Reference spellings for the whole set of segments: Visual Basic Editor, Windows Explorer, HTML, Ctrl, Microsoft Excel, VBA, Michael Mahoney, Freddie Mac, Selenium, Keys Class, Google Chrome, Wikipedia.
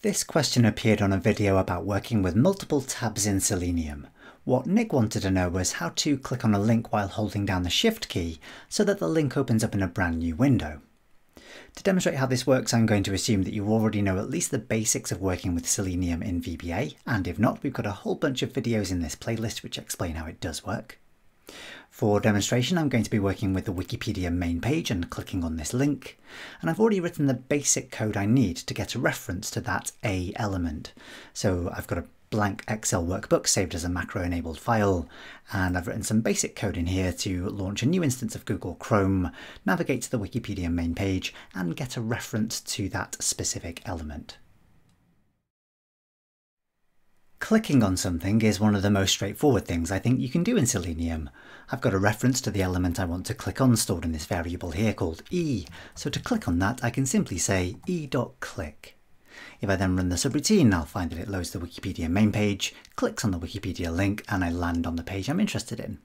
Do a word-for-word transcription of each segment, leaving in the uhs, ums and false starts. This question appeared on a video about working with multiple tabs in Selenium. What Nick wanted to know was how to click on a link while holding down the Shift key so that the link opens up in a brand new window. To demonstrate how this works, I'm going to assume that you already know at least the basics of working with Selenium in V B A, and if not, we've got a whole bunch of videos in this playlist which explain how it does work. For demonstration, I'm going to be working with the Wikipedia main page and clicking on this link, and I've already written the basic code I need to get a reference to that A element. So I've got a blank Excel workbook saved as a macro-enabled file, and I've written some basic code in here to launch a new instance of Google Chrome, navigate to the Wikipedia main page, and get a reference to that specific element. Clicking on something is one of the most straightforward things I think you can do in Selenium. I've got a reference to the element I want to click on stored in this variable here called E, so to click on that I can simply say e.click. If I then run the subroutine, I'll find that it loads the Wikipedia main page, clicks on the Wikipedia link, and I land on the page I'm interested in.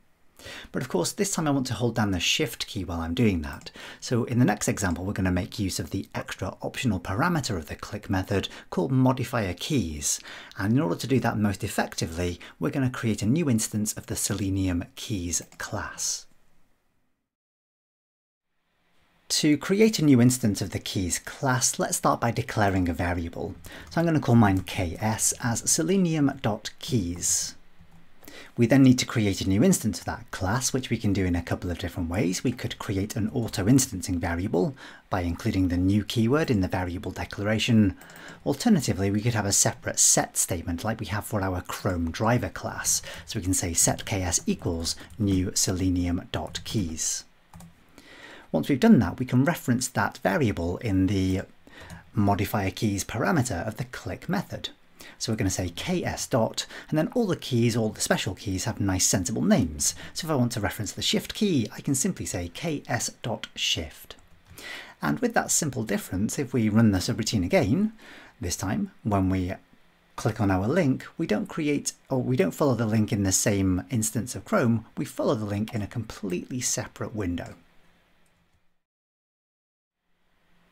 But of course this time I want to hold down the Shift key while I'm doing that, so in the next example we're going to make use of the extra optional parameter of the click method called modifier keys, and in order to do that most effectively we're going to create a new instance of the Selenium keys class. To create a new instance of the keys class, let's start by declaring a variable. So I'm going to call mine K S as selenium.keys. We then need to create a new instance of that class, which we can do in a couple of different ways. We could create an auto-instancing variable by including the new keyword in the variable declaration. Alternatively, we could have a separate set statement like we have for our Chrome driver class. So we can say set K S equals new selenium.keys. Once we've done that, we can reference that variable in the modifier keys parameter of the click method. So we're going to say K S dot, and then all the keys, all the special keys, have nice sensible names. So if I want to reference the Shift key, I can simply say K S dot Shift. And with that simple difference, if we run the subroutine again, this time when we click on our link, we don't create, or we don't follow the link in the same instance of Chrome, we follow the link in a completely separate window.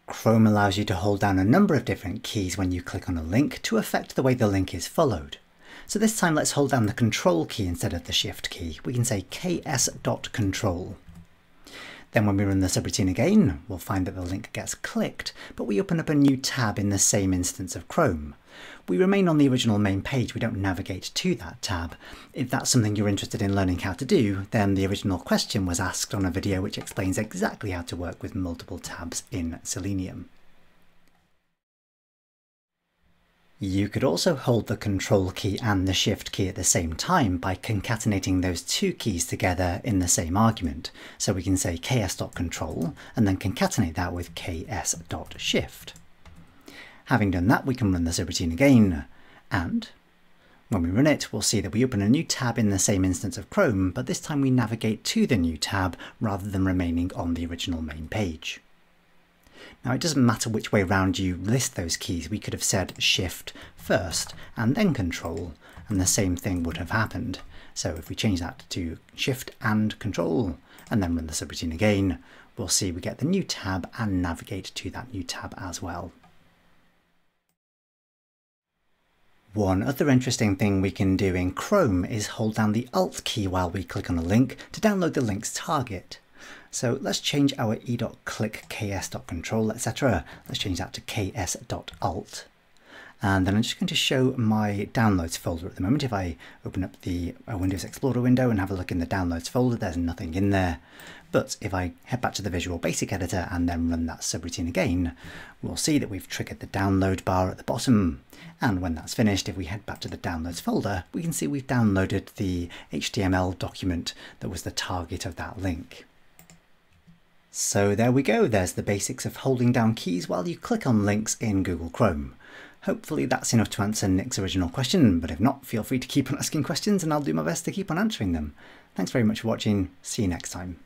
Chrome allows you to hold down a number of different keys when you click on a link to affect the way the link is followed. So this time let's hold down the Control key instead of the Shift key. We can say ks.control. Then when we run the subroutine again, we'll find that the link gets clicked, but we open up a new tab in the same instance of Chrome. We remain on the original main page, we don't navigate to that tab. If that's something you're interested in learning how to do, then the original question was asked on a video which explains exactly how to work with multiple tabs in Selenium. You could also hold the Control key and the Shift key at the same time by concatenating those two keys together in the same argument. So we can say ks.control and then concatenate that with ks.shift. Having done that, we can run the subroutine again, and when we run it, we'll see that we open a new tab in the same instance of Chrome, but this time we navigate to the new tab rather than remaining on the original main page. Now it doesn't matter which way round you list those keys, we could have said Shift first and then Control, and the same thing would have happened. So if we change that to Shift and Control, and then run the subroutine again, we'll see we get the new tab and navigate to that new tab as well. One other interesting thing we can do in Chrome is hold down the Alt key while we click on a link to download the link's target. So let's change our e.click, ks.control, et cetera. Let's change that to ks.alt. And then I'm just going to show my downloads folder at the moment. If I open up the Windows Explorer window and have a look in the downloads folder, there's nothing in there. But if I head back to the Visual Basic Editor and then run that subroutine again, we'll see that we've triggered the download bar at the bottom. And when that's finished, if we head back to the downloads folder, we can see we've downloaded the H T M L document that was the target of that link. So there we go, there's the basics of holding down keys while you click on links in Google Chrome. Hopefully that's enough to answer Nick's original question, but if not, feel free to keep on asking questions and I'll do my best to keep on answering them. Thanks very much for watching, see you next time.